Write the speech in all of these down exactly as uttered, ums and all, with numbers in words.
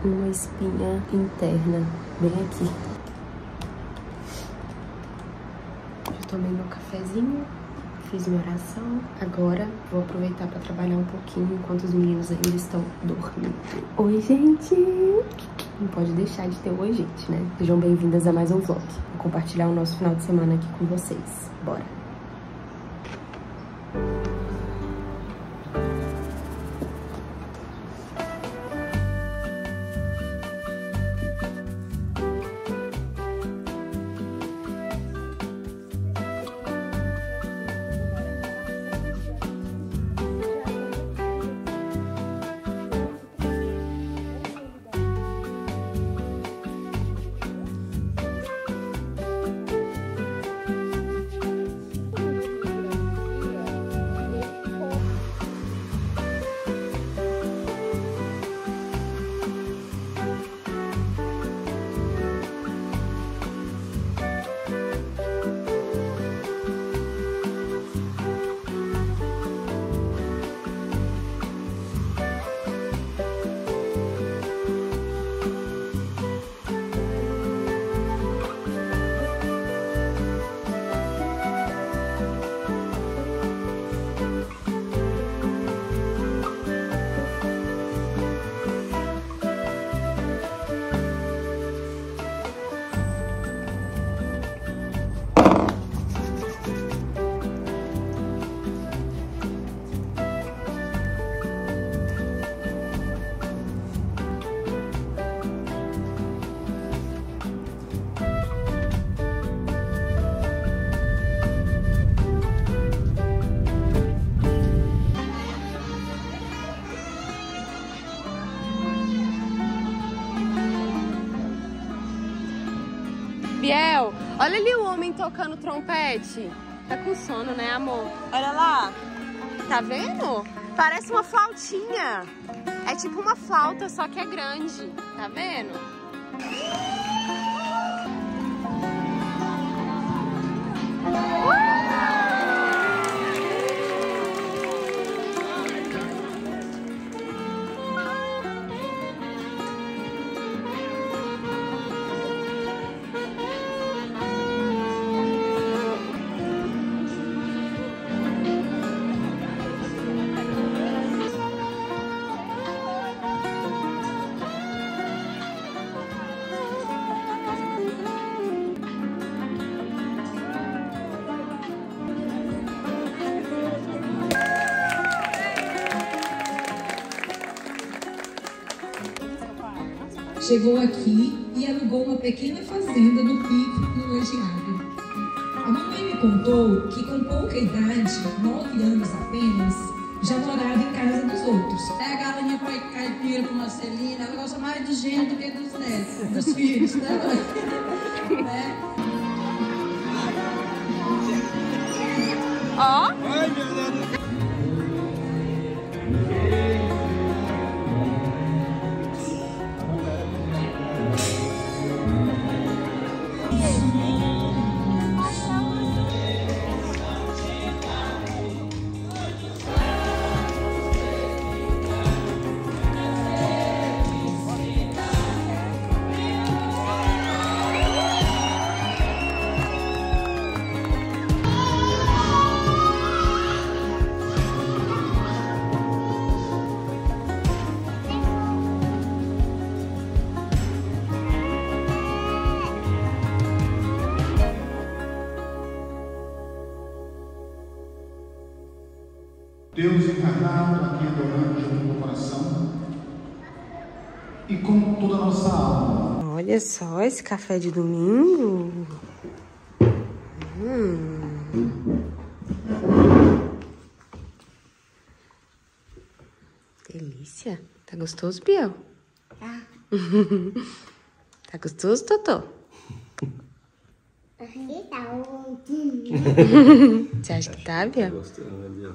com uma espinha interna, bem aqui. Já tomei meu cafezinho, fiz minha oração. Agora vou aproveitar para trabalhar um pouquinho enquanto os meninos ainda estão dormindo. Oi, gente! Não pode deixar de ter um oi, gente, né? Sejam bem-vindas a mais um vlog. Vou compartilhar o nosso final de semana aqui com vocês. Bora! Biel, olha ali o homem tocando trompete. Tá com sono, né, amor? Olha lá. Tá vendo? Parece uma flautinha. É tipo uma flauta, só que é grande. Tá vendo? Chegou aqui e alugou uma pequena fazenda no Pico, no Lajeado. A mamãe me contou que com pouca idade, nove anos apenas, já morava em casa dos outros. É a galinha caipira com Marcelina, ela gosta mais do gênio do que dos netos, dos filhos, né? Ó! Ai, meu Deus! Deus encarnado aqui adorando junto do coração e com toda a nossa alma. Olha só esse café de domingo. Hum. Delícia. Tá gostoso, Biel? Tá. Tá gostoso, Totô? Você acha que tá, Biel? Tá gostando, né, Biel?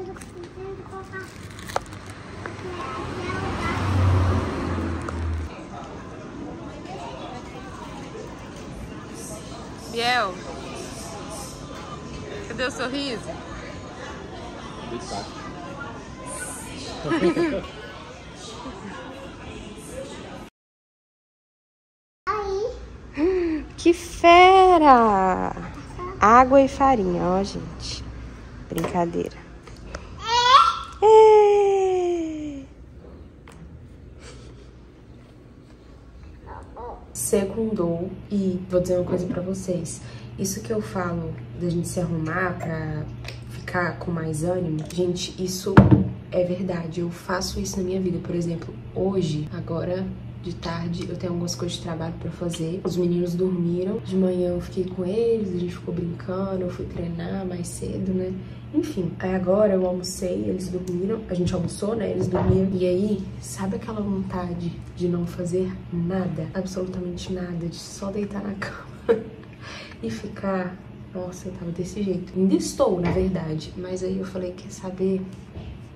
Miguel. Cadê o sorriso? Que fera! Água e farinha, ó, gente. Brincadeira. É. Secundou. E vou dizer uma coisa pra vocês. Isso que eu falo da gente se arrumar pra ficar com mais ânimo, gente, isso é verdade. Eu faço isso na minha vida. Por exemplo, hoje, agora... de tarde eu tenho algumas coisas de trabalho pra fazer. Os meninos dormiram. De manhã eu fiquei com eles, a gente ficou brincando. Eu fui treinar mais cedo, né? Enfim, aí agora eu almocei, eles dormiram. A gente almoçou, né? Eles dormiram. E aí, sabe aquela vontade de não fazer nada? Absolutamente nada. De só deitar na cama e ficar... Nossa, eu tava desse jeito. Ainda estou, na verdade. Mas aí eu falei, quer saber...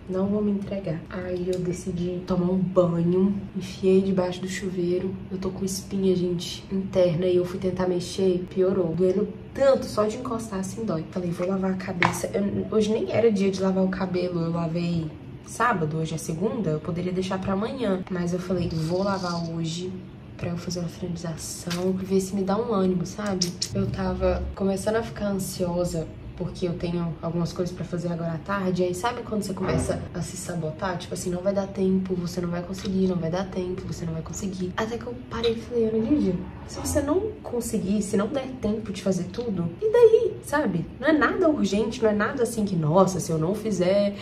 Não vou me entregar. Aí eu decidi tomar um banho, enfiei debaixo do chuveiro. Eu tô com espinha, gente, interna, e eu fui tentar mexer, piorou. Doendo tanto, só de encostar assim dói. Falei, vou lavar a cabeça. Eu, hoje nem era dia de lavar o cabelo, eu lavei sábado, hoje é segunda, eu poderia deixar pra amanhã. Mas eu falei, vou lavar hoje pra eu fazer uma finalização, ver se me dá um ânimo, sabe? Eu tava começando a ficar ansiosa, porque eu tenho algumas coisas pra fazer agora à tarde. Aí sabe quando você começa a se sabotar? Tipo assim, não vai dar tempo, você não vai conseguir, não vai dar tempo, você não vai conseguir. Até que eu parei e falei, Ana Lídia, se você não conseguir, se não der tempo de fazer tudo, e daí, sabe? Não é nada urgente, não é nada assim que, nossa, se eu não fizer,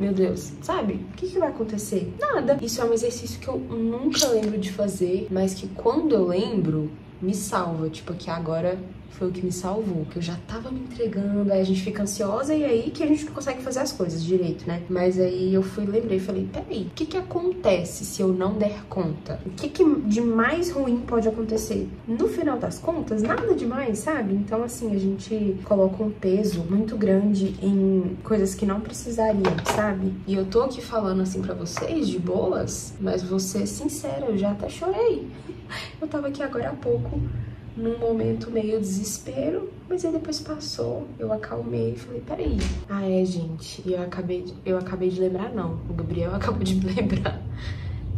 meu Deus, sabe? O que que vai acontecer? Nada. Isso é um exercício que eu nunca lembro de fazer, mas que quando eu lembro, me salva. Tipo, que agora... foi o que me salvou, que eu já tava me entregando. Aí a gente fica ansiosa e aí que a gente não consegue fazer as coisas direito, né? Mas aí eu fui, lembrei e falei, peraí, o que que acontece se eu não der conta? O que que de mais ruim pode acontecer? No final das contas, nada demais, sabe? Então assim, a gente coloca um peso muito grande em coisas que não precisariam, sabe? E eu tô aqui falando assim pra vocês, de boas, mas vou ser sincera, eu já até chorei. Eu tava aqui agora há pouco num momento meio desespero, mas aí depois passou, eu acalmei e falei, peraí. Ah, é, gente, e eu acabei, de, eu acabei de lembrar, não, o Gabriel acabou de me lembrar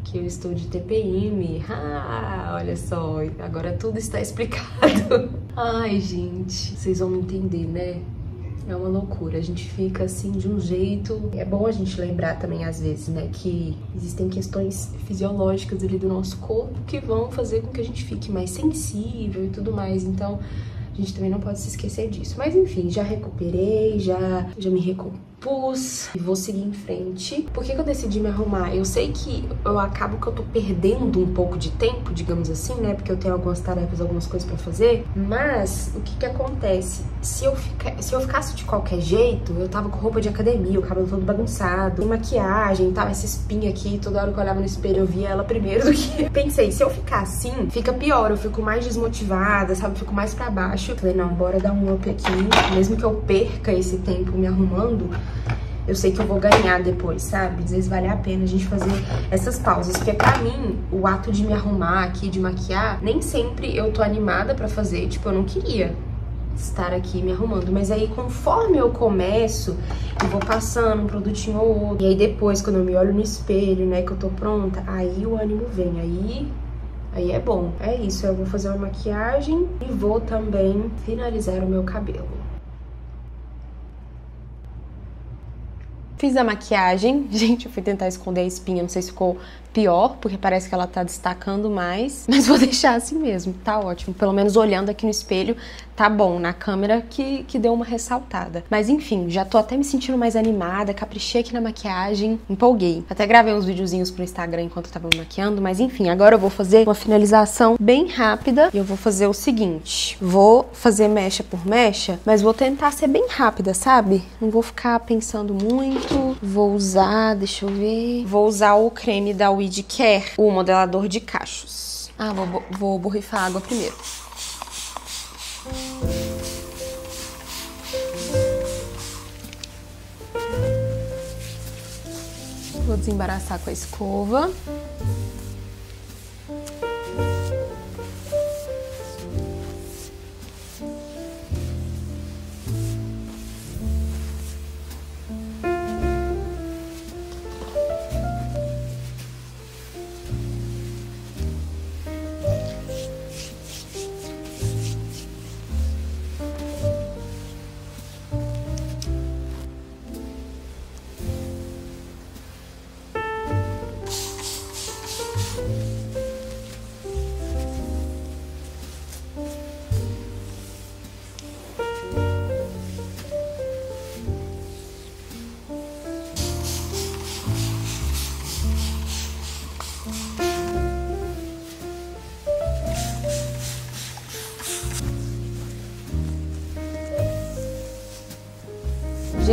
que eu estou de T P M. Ah, olha só, agora tudo está explicado. Ai, gente, vocês vão me entender, né? É uma loucura, a gente fica assim de um jeito... É bom a gente lembrar também às vezes, né, que existem questões fisiológicas ali do nosso corpo que vão fazer com que a gente fique mais sensível e tudo mais, então a gente também não pode se esquecer disso. Mas enfim, já recuperei, já, já me recompus e vou seguir em frente. Por que que eu decidi me arrumar? Eu sei que eu acabo que eu tô perdendo um pouco de tempo, digamos assim, né? Porque eu tenho algumas tarefas, algumas coisas pra fazer. Mas o que que acontece? Se eu, fica, se eu ficasse de qualquer jeito, eu tava com roupa de academia, o cabelo todo bagunçado, maquiagem e tal, essa espinha aqui, toda hora que eu olhava no espelho eu via ela primeiro do que... Pensei, se eu ficar assim, fica pior, eu fico mais desmotivada, sabe? Fico mais pra baixo. Falei, não, bora dar um up aqui. Mesmo que eu perca esse tempo me arrumando, eu sei que eu vou ganhar depois, sabe? Às vezes vale a pena a gente fazer essas pausas. Porque pra mim, o ato de me arrumar aqui, de maquiar, nem sempre eu tô animada pra fazer. Tipo, eu não queria estar aqui me arrumando. Mas aí, conforme eu começo, eu vou passando um produtinho ou outro. E aí depois, quando eu me olho no espelho, né, que eu tô pronta, aí o ânimo vem, aí... Aí é bom. É isso, eu vou fazer uma maquiagem e vou também finalizar o meu cabelo. Fiz a maquiagem. Gente, eu fui tentar esconder a espinha, não sei se ficou pior, porque parece que ela tá destacando mais. Mas vou deixar assim mesmo, tá ótimo. Pelo menos olhando aqui no espelho, tá bom. Na câmera que, que deu uma ressaltada. Mas enfim, já tô até me sentindo mais animada, caprichei aqui na maquiagem, empolguei. Até gravei uns videozinhos pro Instagram enquanto eu tava me maquiando, mas enfim, agora eu vou fazer uma finalização bem rápida. E eu vou fazer o seguinte, vou fazer mecha por mecha, mas vou tentar ser bem rápida, sabe? Não vou ficar pensando muito. Vou usar, deixa eu ver... Vou usar o creme da Weed Care, o modelador de cachos. Ah, vou, vou borrifar água primeiro. Vou desembaraçar com a escova.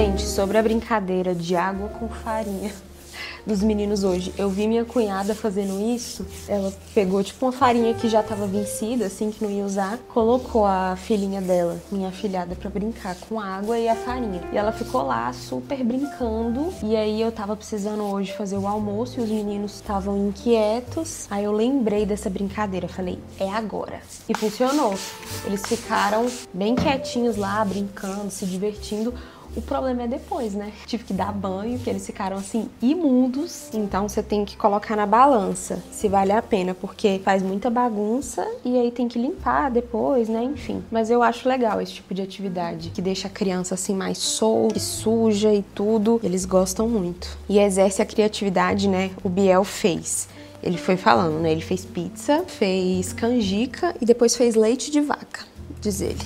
Gente, sobre a brincadeira de água com farinha dos meninos hoje, eu vi minha cunhada fazendo isso. Ela pegou tipo uma farinha que já tava vencida, assim, que não ia usar, colocou a filhinha dela, minha afilhada, pra brincar com a água e a farinha. E ela ficou lá super brincando. E aí eu tava precisando hoje fazer o almoço e os meninos estavam inquietos. Aí eu lembrei dessa brincadeira, falei, é agora. E funcionou. Eles ficaram bem quietinhos lá, brincando, se divertindo. O problema é depois, né? Tive que dar banho, que eles ficaram, assim, imundos. Então, você tem que colocar na balança se vale a pena, porque faz muita bagunça e aí tem que limpar depois, né? Enfim. Mas eu acho legal esse tipo de atividade, que deixa a criança, assim, mais solta e suja e tudo. Eles gostam muito. E exerce a criatividade, né? O Biel fez. Ele foi falando, né? Ele fez pizza, fez canjica e depois fez leite de vaca, diz ele.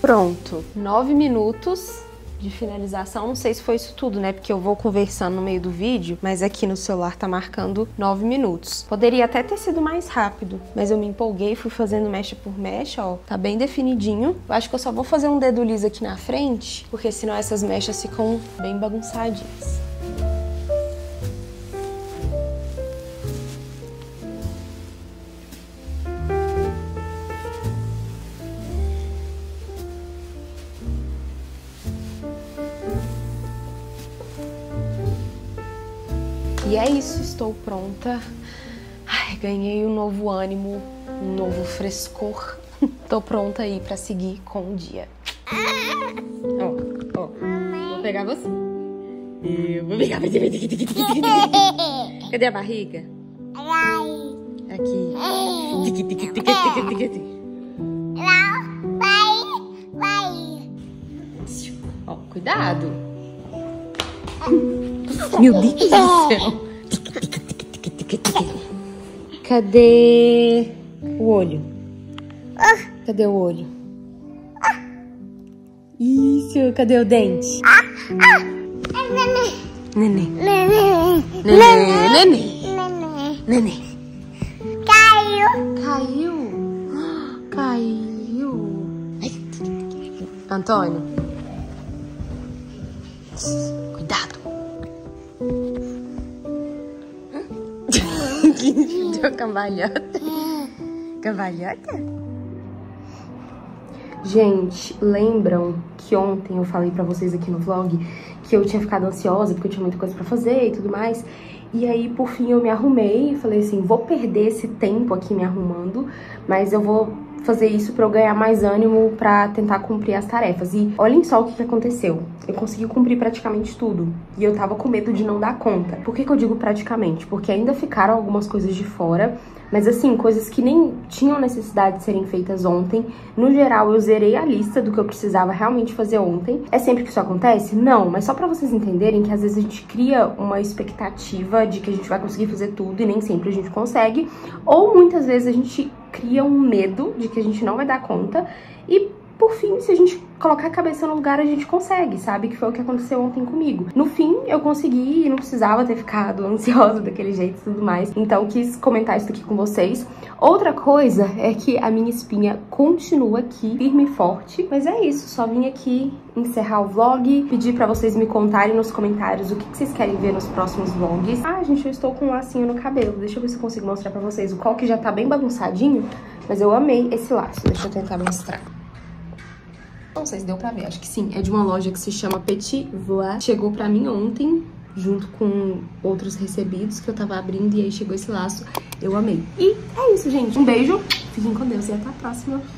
Pronto, nove minutos de finalização, não sei se foi isso tudo, né? Porque eu vou conversando no meio do vídeo, mas aqui no celular tá marcando nove minutos. Poderia até ter sido mais rápido, mas eu me empolguei, fui fazendo mecha por mecha, ó. Tá bem definidinho. Eu acho que eu só vou fazer um dedo liso aqui na frente, porque senão essas mechas ficam bem bagunçadinhas. E é isso, estou pronta. Ai, ganhei um novo ânimo, um novo frescor. Tô pronta aí pra seguir com o dia. Ó, ó, vou pegar você. Eu vou pegar você. Cadê a barriga? Aqui. Ó, cuidado. Meu Deus do céu. Cadê o olho? Cadê o olho? Isso, cadê o dente? Nenê. Nenê. Nenê. Nenê. Caiu. Caiu. Caiu. Antônio. Cuidado. Deu cambalhota. Cambalhota? Gente, lembram que ontem eu falei pra vocês aqui no vlog que eu tinha ficado ansiosa porque eu tinha muita coisa pra fazer e tudo mais? E aí, por fim, eu me arrumei e falei assim, vou perder esse tempo aqui me arrumando, mas eu vou fazer isso pra eu ganhar mais ânimo pra tentar cumprir as tarefas. E olhem só o que que aconteceu. Eu consegui cumprir praticamente tudo. E eu tava com medo de não dar conta. Por que que eu digo praticamente? Porque ainda ficaram algumas coisas de fora, mas assim, coisas que nem tinham necessidade de serem feitas ontem. No geral, eu zerei a lista do que eu precisava realmente fazer ontem. É sempre que isso acontece? Não, mas só pra vocês entenderem que às vezes a gente cria uma expectativa de que a gente vai conseguir fazer tudo e nem sempre a gente consegue. Ou muitas vezes a gente cria um medo de que a gente não vai dar conta e, por fim, se a gente colocar a cabeça no lugar, a gente consegue, sabe? Que foi o que aconteceu ontem comigo. No fim, eu consegui e não precisava ter ficado ansiosa daquele jeito e tudo mais. Então, quis comentar isso aqui com vocês. Outra coisa é que a minha espinha continua aqui, firme e forte. Mas é isso, só vim aqui encerrar o vlog, pedir pra vocês me contarem nos comentários o que que vocês querem ver nos próximos vlogs. Ah, gente, eu estou com um lacinho no cabelo. Deixa eu ver se eu consigo mostrar pra vocês. O coque já tá bem bagunçadinho, mas eu amei esse laço. Deixa eu tentar mostrar. Não sei se deu pra ver, acho que sim. É de uma loja que se chama Petit Voix. Chegou pra mim ontem, junto com outros recebidos que eu tava abrindo, e aí chegou esse laço. Eu amei. E é isso, gente. Um beijo, fiquem com Deus e até a próxima.